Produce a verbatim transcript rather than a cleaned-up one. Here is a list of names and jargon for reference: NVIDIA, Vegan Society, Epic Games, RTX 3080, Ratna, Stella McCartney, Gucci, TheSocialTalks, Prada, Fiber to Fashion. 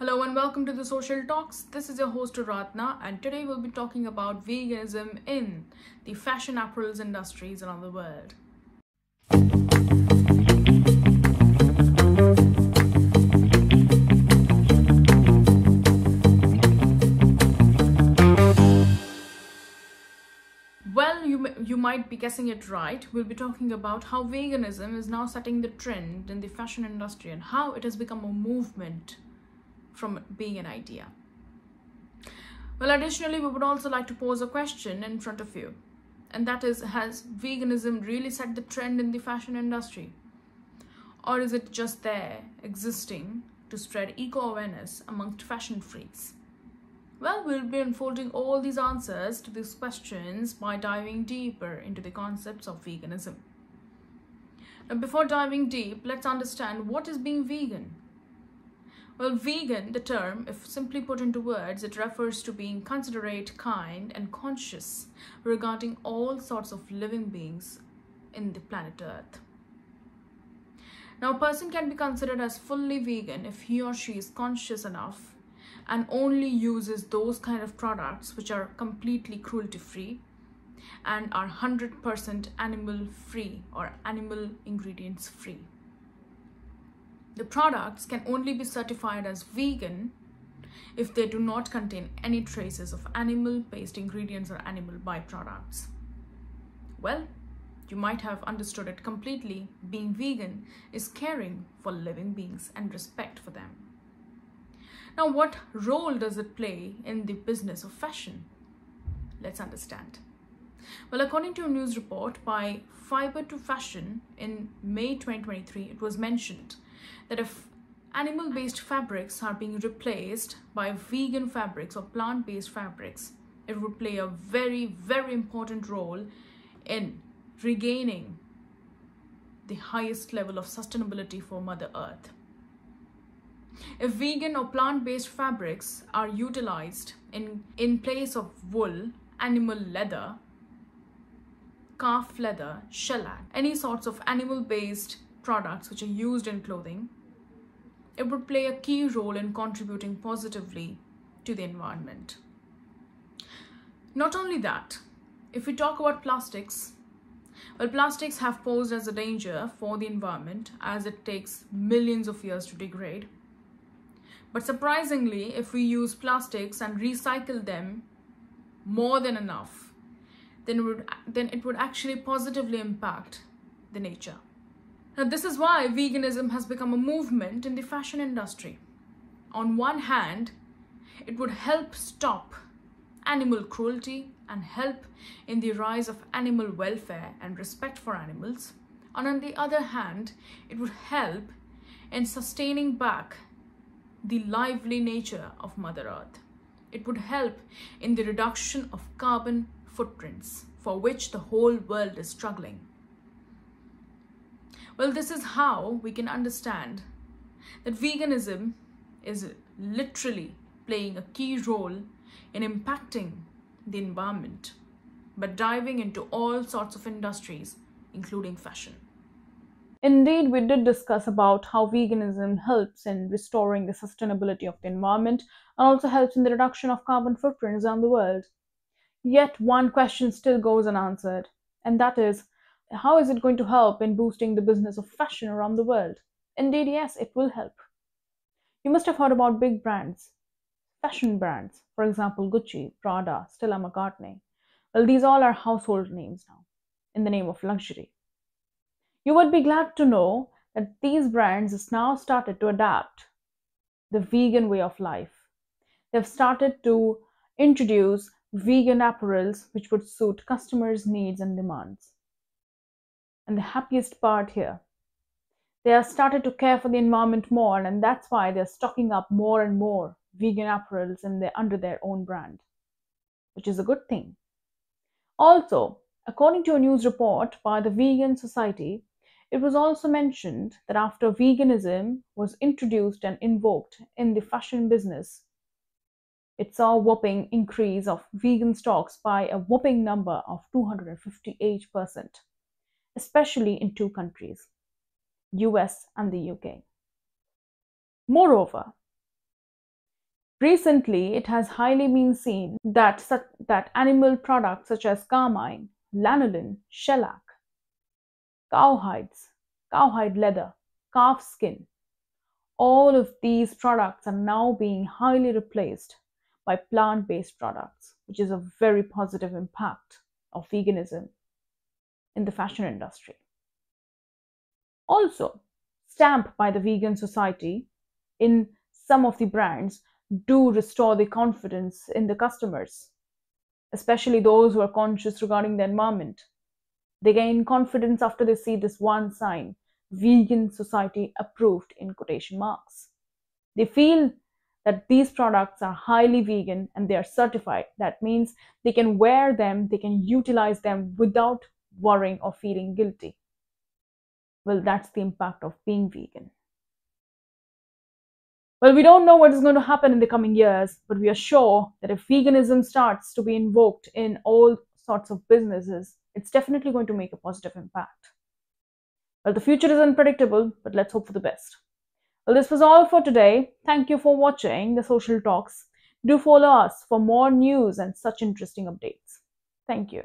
Hello and welcome to The Social Talks. This is your host Ratna, and today we'll be talking about veganism in the fashion apparel industries around the world. Well, you, you might be guessing it right. We'll be talking about how veganism is now setting the trend in the fashion industry and how it has become a movement from being an idea. Well, additionally, we would also like to pose a question in front of you, and that is, has veganism really set the trend in the fashion industry, or is it just there existing to spread eco-awareness amongst fashion freaks? Well, we'll be unfolding all these answers to these questions by diving deeper into the concepts of veganism. Now, before diving deep, let's understand what is being vegan. Well, vegan, the term, if simply put into words, it refers to being considerate, kind, and conscious regarding all sorts of living beings in the planet Earth. Now, a person can be considered as fully vegan if he or she is conscious enough and only uses those kind of products which are completely cruelty-free and are one hundred percent animal-free or animal ingredients-free. The products can only be certified as vegan if they do not contain any traces of animal-based ingredients or animal byproducts. Well, you might have understood it completely. Being vegan is caring for living beings and respect for them. Now, what role does it play in the business of fashion? Let's understand. Well, according to a news report by Fiber to Fashion in May twenty twenty-three, it was mentioned that if animal-based fabrics are being replaced by vegan fabrics or plant-based fabrics, it would play a very, very important role in regaining the highest level of sustainability for Mother Earth. If vegan or plant-based fabrics are utilized in, in place of wool, animal leather, calf leather, shellac, any sorts of animal-based products which are used in clothing, it would play a key role in contributing positively to the environment. Not only that, if we talk about plastics, well, plastics have posed as a danger for the environment as it takes millions of years to degrade. But surprisingly, if we use plastics and recycle them more than enough, then it would, then it would actually positively impact the nature. Now, this is why veganism has become a movement in the fashion industry. On one hand, it would help stop animal cruelty and help in the rise of animal welfare and respect for animals. And on the other hand, it would help in sustaining back the lively nature of Mother Earth. It would help in the reduction of carbon footprints, for which the whole world is struggling. Well, this is how we can understand that veganism is literally playing a key role in impacting the environment, but diving into all sorts of industries, including fashion. Indeed, we did discuss about how veganism helps in restoring the sustainability of the environment and also helps in the reduction of carbon footprints around the world. Yet one question still goes unanswered, and that is, how is it going to help in boosting the business of fashion around the world? Indeed, yes, it will help. You must have heard about big brands, fashion brands, for example, Gucci, Prada, Stella McCartney. Well, these all are household names now, in the name of luxury. You would be glad to know that these brands have now started to adapt the vegan way of life. They've started to introduce vegan apparels which would suit customers' needs and demands. And the happiest part here, they have started to care for the environment more, and that's why they're stocking up more and more vegan apparels in their, under their own brand, which is a good thing. Also, according to a news report by the Vegan Society, it was also mentioned that after veganism was introduced and invoked in the fashion business, it saw a whopping increase of vegan stocks by a whopping number of two hundred fifty-eight percent. Especially in two countries, U S and the U K. Moreover, Recently, it has highly been seen that, that animal products such as carmine, lanolin, shellac, cowhides, cowhide leather, calf skin, all of these products are now being highly replaced by plant-based products, which is a very positive impact of veganism in the fashion industry. Also, stamped by the Vegan Society in some of the brands do restore the confidence in the customers, especially those who are conscious regarding the environment. They gain confidence after they see this one sign, Vegan Society approved in quotation marks. They feel that these products are highly vegan and they are certified. That means they can wear them, they can utilize them without worrying or feeling guilty. Well, that's the impact of being vegan. Well, we don't know what is going to happen in the coming years, but we are sure that if veganism starts to be invoked in all sorts of businesses, it's definitely going to make a positive impact. Well, the future is unpredictable, but let's hope for the best. Well, this was all for today. Thank you for watching The Social Talks. Do follow us for more news and such interesting updates. Thank you.